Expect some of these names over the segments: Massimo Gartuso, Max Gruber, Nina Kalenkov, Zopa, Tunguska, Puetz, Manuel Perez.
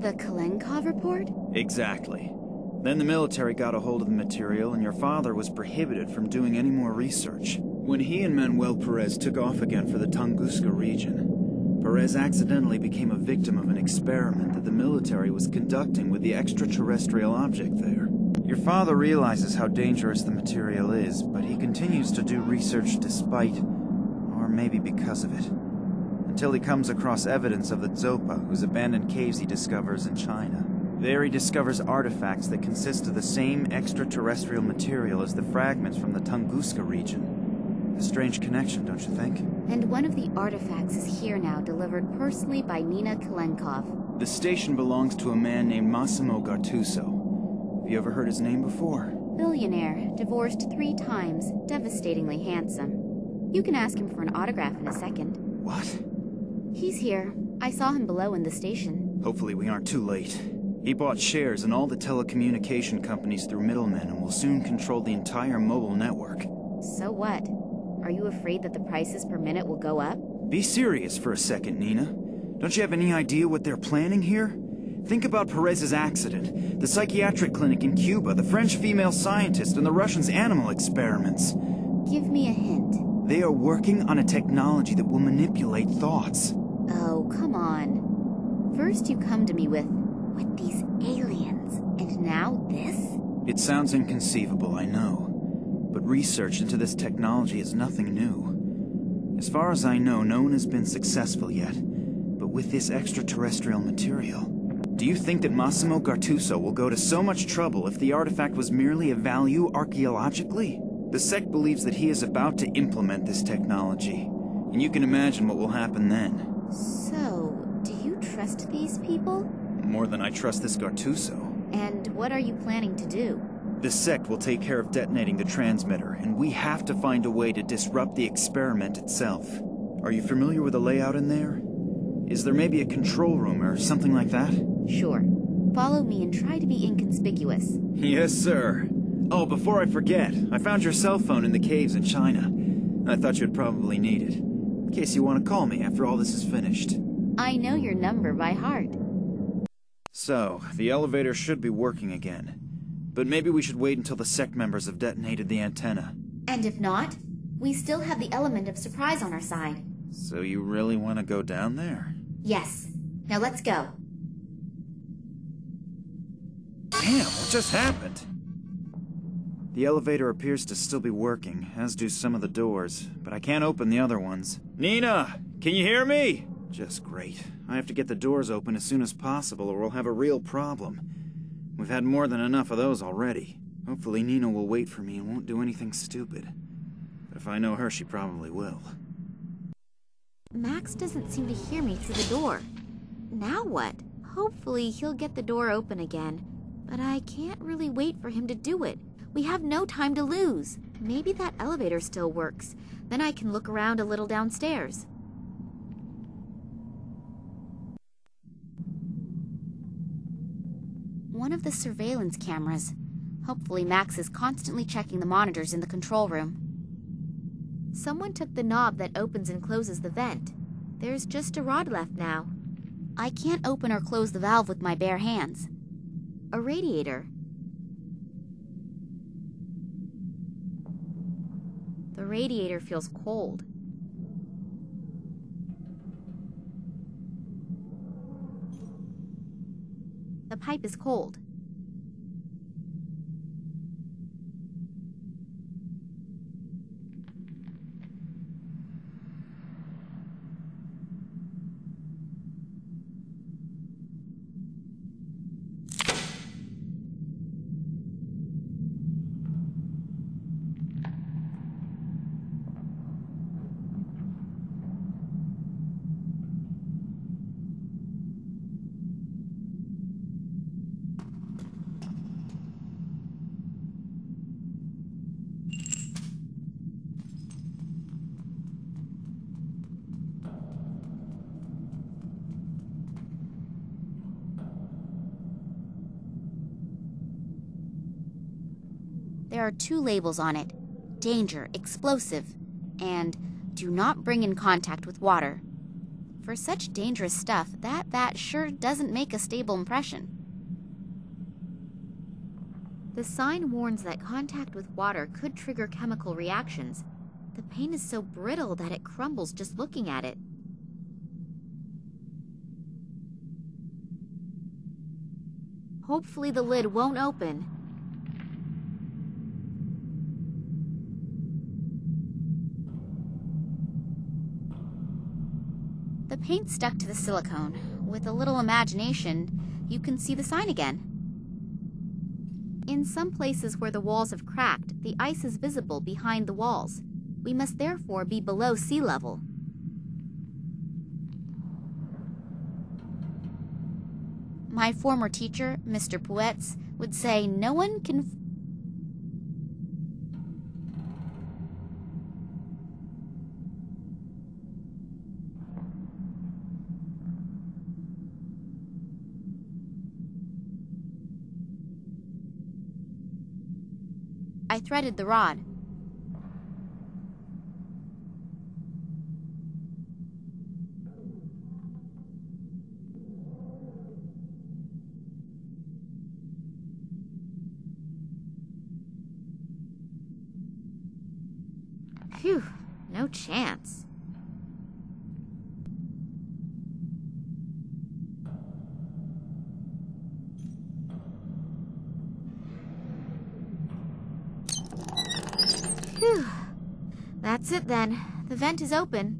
The Kalenkov report? Exactly. Then the military got a hold of the material, and your father was prohibited from doing any more research. When he and Manuel Perez took off again for the Tunguska region, Perez accidentally became a victim of an experiment that the military was conducting with the extraterrestrial object there. Your father realizes how dangerous the material is, but he continues to do research despite, or maybe because of it, until he comes across evidence of the Zopa, whose abandoned caves he discovers in China. There he discovers artifacts that consist of the same extraterrestrial material as the fragments from the Tunguska region. A strange connection, don't you think? And one of the artifacts is here now, delivered personally by Nina Kalenkov. The station belongs to a man named Massimo Gartuso. Have you ever heard his name before? Billionaire, divorced 3 times, devastatingly handsome. You can ask him for an autograph in a second. What? He's here. I saw him below in the station. Hopefully we aren't too late. He bought shares in all the telecommunication companies through middlemen and will soon control the entire mobile network. So what? Are you afraid that the prices per minute will go up? Be serious for a second, Nina. Don't you have any idea what they're planning here? Think about Perez's accident, the psychiatric clinic in Cuba, the French female scientist, and the Russians' animal experiments. Give me a hint. They are working on a technology that will manipulate thoughts. Oh, come on. First you come to me with these aliens, and now this? It sounds inconceivable, I know. But research into this technology is nothing new. As far as I know, no one has been successful yet, but with this extraterrestrial material. Do you think that Massimo Gartuso will go to so much trouble if the artifact was merely of value archaeologically? The sect believes that he is about to implement this technology, and you can imagine what will happen then. So, do you trust these people? More than I trust this Gartuso. And what are you planning to do? The sect will take care of detonating the transmitter, and we have to find a way to disrupt the experiment itself. Are you familiar with the layout in there? Is there maybe a control room or something like that? Sure. Follow me and try to be inconspicuous. Yes, sir. Oh, before I forget, I found your cell phone in the caves in China. I thought you'd probably need it, in case you want to call me after all this is finished. I know your number by heart. So, the elevator should be working again. But maybe we should wait until the sect members have detonated the antenna. And if not, we still have the element of surprise on our side. So you really want to go down there? Yes. Now let's go. Damn, what just happened? The elevator appears to still be working, as do some of the doors, but I can't open the other ones. Nina, can you hear me? Just great. I have to get the doors open as soon as possible or we'll have a real problem. We've had more than enough of those already. Hopefully Nina will wait for me and won't do anything stupid. But if I know her, she probably will. Max doesn't seem to hear me through the door. Now what? Hopefully he'll get the door open again. But I can't really wait for him to do it. We have no time to lose. Maybe that elevator still works. Then I can look around a little downstairs. One of the surveillance cameras. Hopefully Max is constantly checking the monitors in the control room. Someone took the knob that opens and closes the vent. There's just a rod left now. I can't open or close the valve with my bare hands. A radiator. The radiator feels cold. The pipe is cold. There are 2 labels on it, danger, explosive, and do not bring in contact with water. for such dangerous stuff, that sure doesn't make a stable impression. The sign warns that contact with water could trigger chemical reactions. The paint is so brittle that it crumbles just looking at it. Hopefully the lid won't open. The paint stuck to the silicone. With a little imagination, you can see the sign again. In some places where the walls have cracked, the ice is visible behind the walls. We must therefore be below sea level. My former teacher, Mr. Puetz, would say no one can... I threaded the rod. Phew, no chance. Phew. That's it then. The vent is open.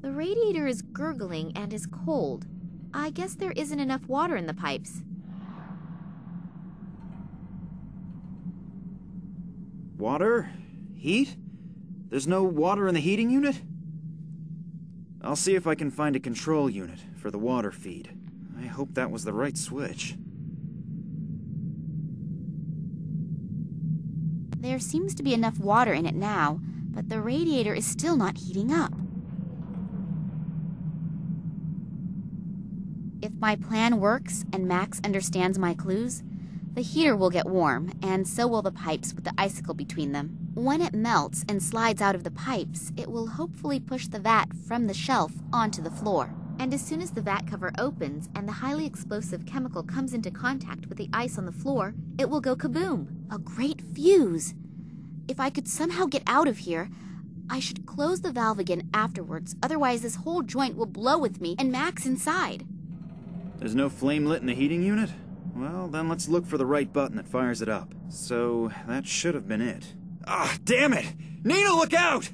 The radiator is gurgling and is cold. I guess there isn't enough water in the pipes. Water? Heat? There's no water in the heating unit? I'll see if I can find a control unit for the water feed. I hope that was the right switch. There seems to be enough water in it now, but the radiator is still not heating up. If my plan works and Max understands my clues, the heater will get warm, and so will the pipes with the icicle between them. When it melts and slides out of the pipes, it will hopefully push the vat from the shelf onto the floor. And as soon as the vat cover opens and the highly explosive chemical comes into contact with the ice on the floor, it will go kaboom! A great fuse! If I could somehow get out of here, I should close the valve again afterwards, otherwise this whole joint will blow with me and Max inside. There's no flame lit in the heating unit? Well, then let's look for the right button that fires it up. So, that should have been it. Ah, damn it! Nina, look out!